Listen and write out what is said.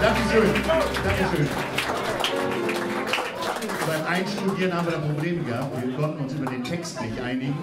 Dankeschön. Dankeschön. Beim Einstudieren haben wir da Probleme gehabt. Wir konnten uns über den Text nicht einigen.